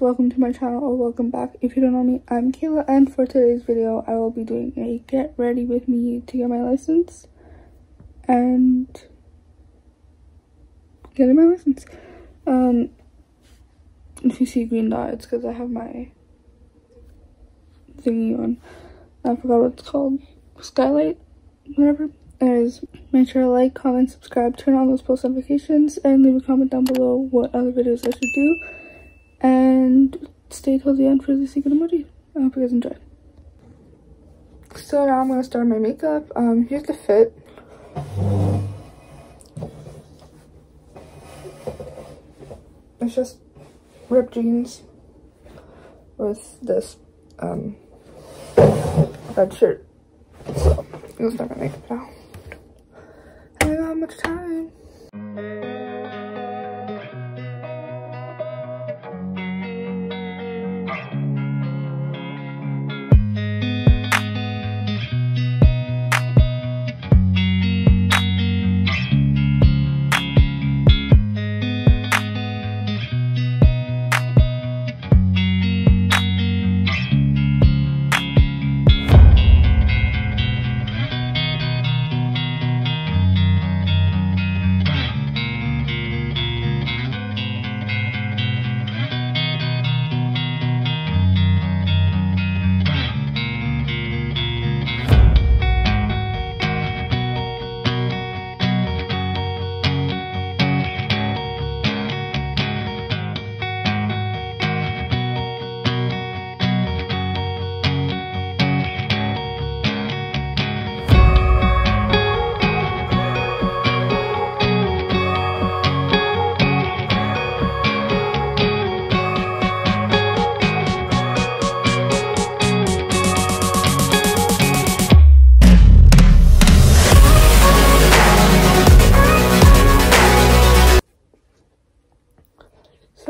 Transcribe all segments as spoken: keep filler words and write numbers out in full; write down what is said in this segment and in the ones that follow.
guys, welcome to my channel, or welcome back if you don't know me. I'm Kayla, and for today's video I will be doing a get ready with me to get my license and getting my license. Um if you see green dot, it's because I have my thingy on. I forgot what it's called, skylight, whatever. Anyways, make sure to like, comment, subscribe, turn on those post notifications, and leave a comment down below what other videos I should do. And stay till the end for the secret emoji. I hope you guys enjoy. So now I'm gonna start my makeup. Um, here's the fit. It's just ripped jeans with this um red shirt. So let's start my makeup now. I don't know how much time.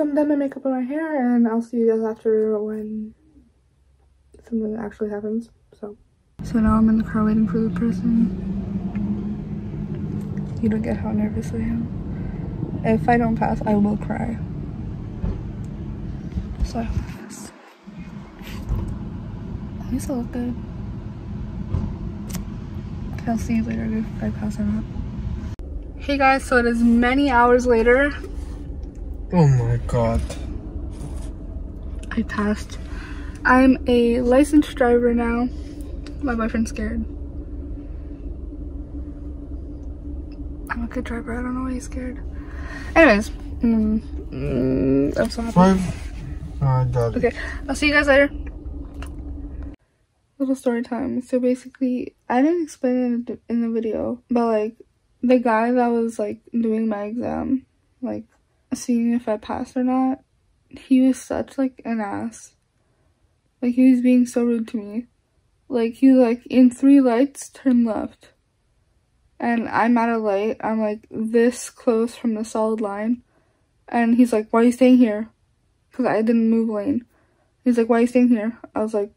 I'm done my makeup and my hair, and I'll see you guys after when something actually happens. So so now I'm in the car waiting for the person. You don't get how nervous I am. If I don't pass, I will cry. So I have to pass. At least I look good. I'll see you later if I pass or not. Hey guys, so it is many hours later. Oh my god. I passed. I'm a licensed driver now. My boyfriend's scared. I'm a good driver. I don't know why he's scared. Anyways. Mm, mm, I'm so happy. I got it. Okay. I'll see you guys later. Little story time. So basically, I didn't explain it in the video, but like, the guy that was like doing my exam, like, seeing if I passed or not, he was such like an ass. Like, he was being so rude to me. Like, he was like, in three lights, turn left. And I'm at a light, I'm like this close from the solid line, and he's like, why are you staying here? Because I didn't move lane. He's like, why are you staying here? I was like,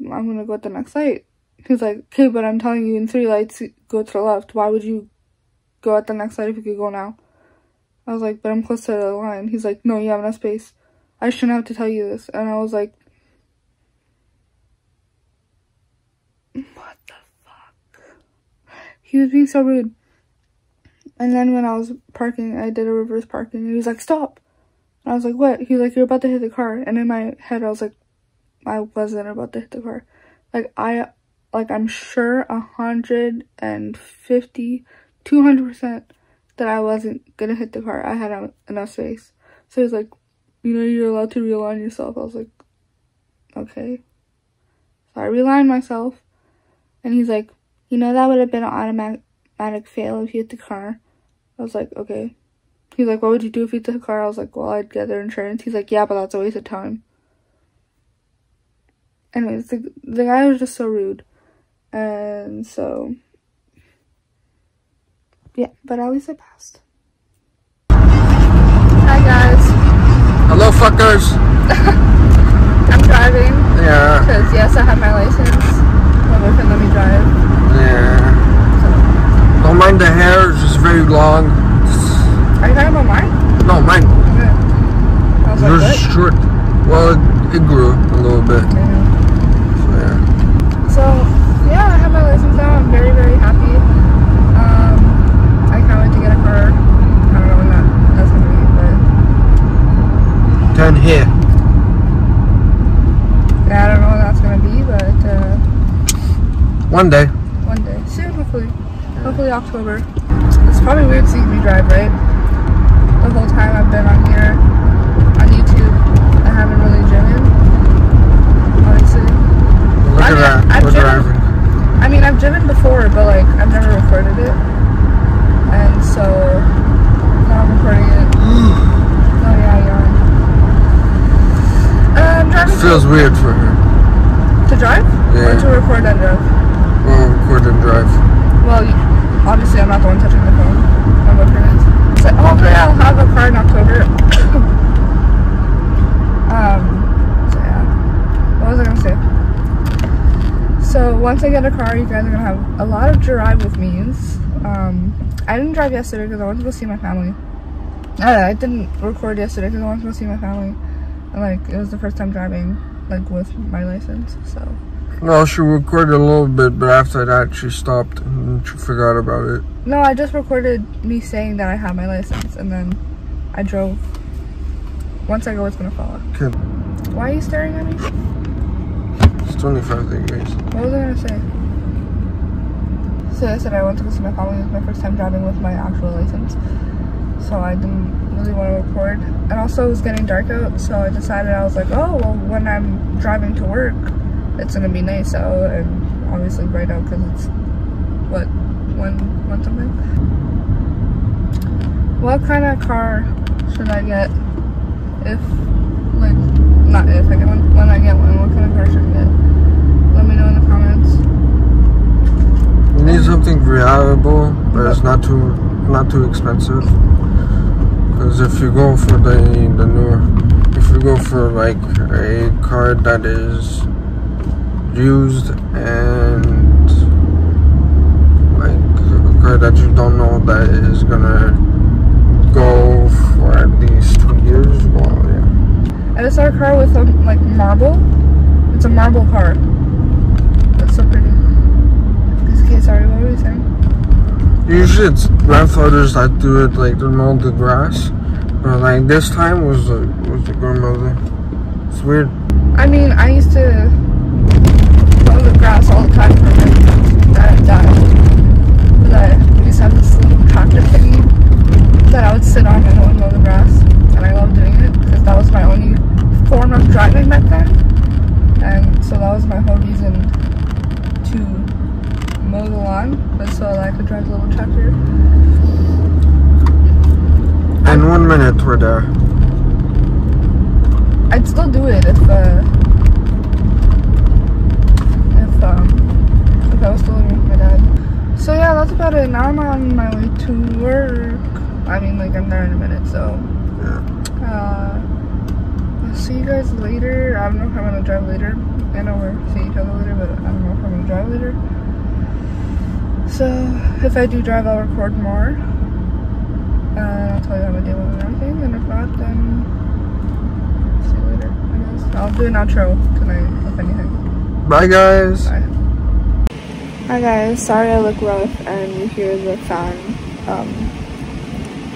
I'm gonna go at the next light. He's like, okay, but I'm telling you, in three lights, go to the left. Why would you go at the next light if you could go now? I was like, but I'm close to the line. He's like, no, you have enough space. I shouldn't have to tell you this. And I was like, what the fuck? He was being so rude. And then when I was parking, I did a reverse parking. He was like, stop. And I was like, what? He was like, you're about to hit the car. And in my head, I was like, I wasn't about to hit the car. Like, I, like, I'm sure one hundred fifty, two hundred percent. That I wasn't gonna hit the car. I had enough space. So he was like, you know, you're allowed to realign yourself. I was like, okay. So I realigned myself, and he's like, you know, that would have been an automatic, automatic fail if you hit the car. I was like, okay. He's like, what would you do if you hit the car? I was like, well, I'd get their insurance. He's like, yeah, but that's a waste of time. Anyways, the, the guy was just so rude. And so, yeah, but at least I passed. Hi guys. Hello fuckers. I'm driving. Yeah. Because yes, I have my license. My boyfriend let me drive. Yeah. So. Don't mind the hair, it's just very long. Are you talking about mine? No, mine. Okay. I was like, yours is short. Well, it, it grew a little bit. Yeah. So, yeah. So, yeah, I have my license now. I'm very, very happy. Um, I can't wait to get a car. I don't know when that, that's going to be, but... Down here. Yeah, I don't know when that's going to be, but... Uh, one day. One day. Soon, hopefully. Hopefully October. It's probably weird seeing me drive, right? The whole time I've been on here, on YouTube, I haven't really driven, honestly. Look at that. I've driven, I mean, I've driven before, but like, I've never recorded it. And so, now I'm recording it. Oh yeah, yawn. Uh, I'm driving. It feels weird for her. To drive? Yeah. Or to record and drive? Well, record and drive. Well, obviously I'm not the one touching the phone. I'm looking at it. It's like, oh yeah, I'll have a car in October. Um, so yeah, what was I gonna say? So once I get a car, you guys are gonna have a lot of drive with me's. Um, I didn't drive yesterday because I wanted to go see my family. I, I didn't record yesterday because I wanted to go see my family. And like, it was the first time driving, like, with my license, so. Well, she recorded a little bit, but after that she stopped and she forgot about it. No, I just recorded me saying that I had my license and then I drove. Once I go, it's gonna follow. Okay. Why are you staring at me? It's twenty-five degrees. What was I gonna say? So I said I went to go see my family. It was my first time driving with my actual license. So I didn't really want to record. And also it was getting dark out. So I decided, I was like, oh, well, when I'm driving to work, it's gonna be nice out. And obviously bright out because it's, what, one, one something? What kind of car should I get? If, like, not if, I get one, when I get one, what kind of car should I get? Let me know in the comments. You need something reliable, but it's not too, not too expensive. Because if you go for the, the newer, if you go for, like, a car that is used and, like, a car that you don't know that is gonna go for at least two years, well, yeah. I just saw a car with, um, like, marble. It's a marble car. That's so pretty. Okay, sorry, what were you saying? Usually it's grandfathers that do it, like, they mow the grass. But, like, this time was the, was the grandmother. It's weird. I mean, I used to mow the grass all the time for my dad died. But I, we used to have this little tractor thingy that I would sit on and I would mow the grass, and I loved doing it because that was my only form of driving back then, and so that was my whole reason to mow the lawn, was so that I could drive the little tractor. And one minute we're there. I'd still do it if uh, if um if I was still living with my dad. So yeah, that's about it. Now I'm on my way to work. I mean, like, I'm there in a minute, so yeah. uh, I'll see you guys later. I don't know if I'm gonna drive later. I know we're seeing each other later, but I don't know if I'm gonna drive later. So if I do drive, I'll record more. Uh, I'll tell you how my day went and everything, and if not, then I'll see you later, I guess. I'll do an outro tonight, if anything. Bye, guys. Bye. Hi, guys. Sorry I look rough, and you hear the fan. Um...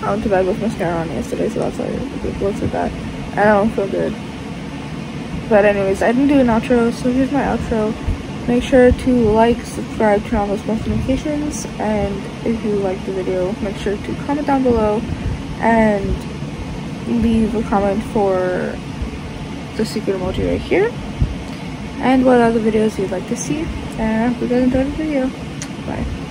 I went to bed with mascara on yesterday, so that's why it looks like that. I don't feel good. But anyways, I didn't do an outro, so here's my outro. Make sure to like, subscribe, turn on those post notifications, and if you like the video, make sure to comment down below and leave a comment for the secret emoji right here. And what other videos you'd like to see. And I hope you guys enjoyed the video. Bye.